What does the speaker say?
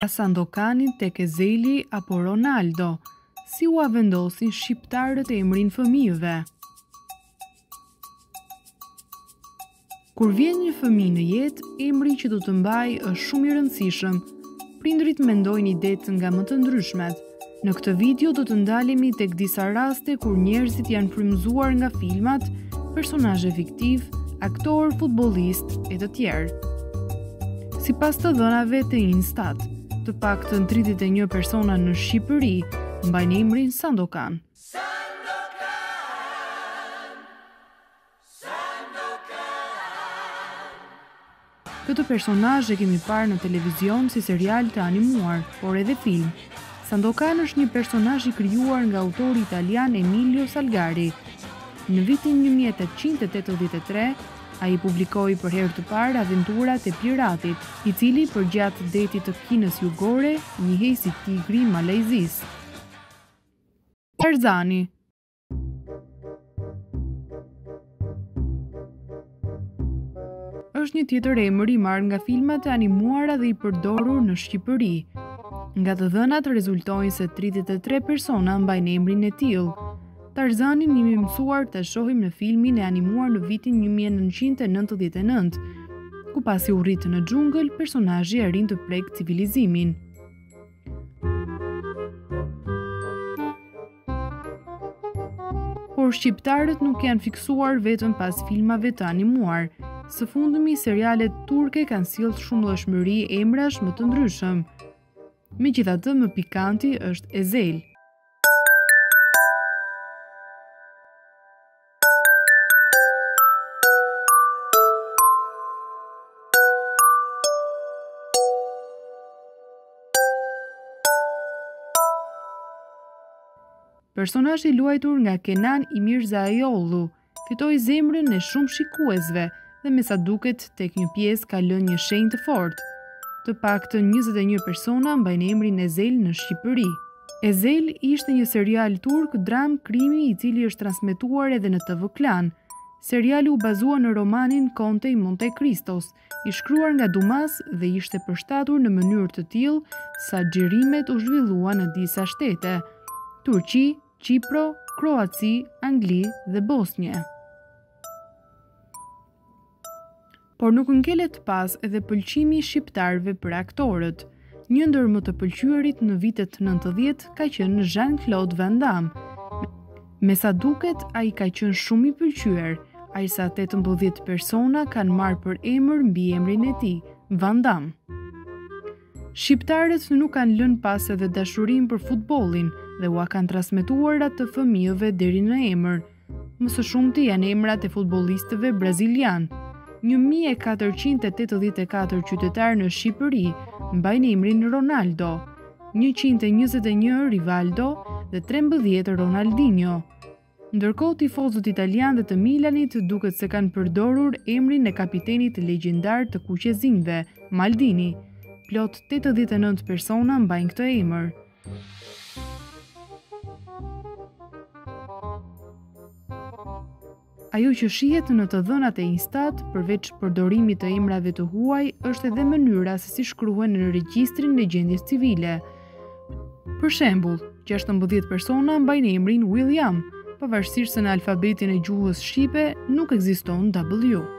pra Sandokanin tek Ezeli apo Ronaldo, si u vendosin shqiptarët e emrin fëmijëve. Kur vjen një fëmijë në jetë, emri që do të mbajë është shumë i rëndësishëm. Prindrit mendojnë idet nga më të ndryshmet. Në këtë video do të ndalemi tek disa raste kur njerëzit janë frymëzuar nga filmat, personazhe fiktiv, aktor, futbollist e të tjerë. Sipas të dhënave të Instat, të paktën 31 persona në Shqipëri mbajnë emrin Sandokan. Këtë personazh e kemi parë në televizion si serial të animuar, por edhe film. Sandokan është një personazh I krijuar nga autori italian Emilio Salgari. Në vitin 1883, ai publikoi për herë të parë Aventurat e Piratit, I cili përgjatë detit të Kinës Jugore, njihej si tigri I Malajzisë. Tarzani. Është një tjetër emër I marrë nga filmat e animuara dhe I përdorur në Shqipëri. Nga të dhënat rezultojnë se 33 persona mbajnë emrin e tillë. Tarzanin jemi mësuar të shohim në filmin e animuar në vitin 1999, ku pasi u rritë në xhungël, personazhi arrin të prek civilizimin. Por shqiptarët nuk janë fiksuar vetëm pas filmave të animuar. Së fundmi, serialet turke kanë sjellë shumë llojshmëri emrash më të ndryshëm. Megjithatë, më pikanti është Ezel. Personazhi I luajtur nga Kenan İmirzalıoğlu fitoi zemrën e shumë shikuesve dhe me sa duket tek një pjesë ka lënë një shenjë të fortë. Të paktën 21 persona mbajnë emrin Ezel në Shqipëri. Ezel ishte një serial turk dram krimi I cili është transmetuar edhe në TV Klan. Seriali u bazua në romanin Konti I Monte Cristo, I shkruar nga Dumas dhe ishte përshtatur në mënyrë të tillë sa xhirimet u zhvilluan në disa shtete: Turqi, Çipro, Kroaci, Angli dhe Bosnje. Por nuk ngelet pas edhe pëlqimi I shqiptarëve për aktorët. Një ndër më të pëlqyerit në vitet 90 ka qenë Jean-Claude Van Damme. Me sa duket, ai ka qenë shumë I pëlqyer, ajsa 18 persona kanë marrë për emër mbi emrin e tij, Van Damme. Shqiptarët nuk kanë lënë pas edhe dashurinë për futbollin dhe ua kanë transmetuar atë të fëmijëve deri në emër. Më së shumti janë emrat e futbollistëve brazilian. 1484 qytetarë në Shqipëri mbajnë emrin Ronaldo, 121 Rivaldo dhe 13 Ronaldinho. Ndërkohë tifozët italian dhe të Milanit duket se kanë përdorur emrin e kapitenit legjendar të kuqezinjve, Maldini. Plot 89 persona mbajnë këtë emër. Ajo që shihet në të dhënat e Instat, përveç përdorimit të emrave të huaj, është edhe mënyra se si shkruhen në regjistrin e gjendjes civile. Për shembull, 16 persona mbajnë emrin William, pavarësisht se në alfabetin e gjuhës shqipe nuk ekziston W.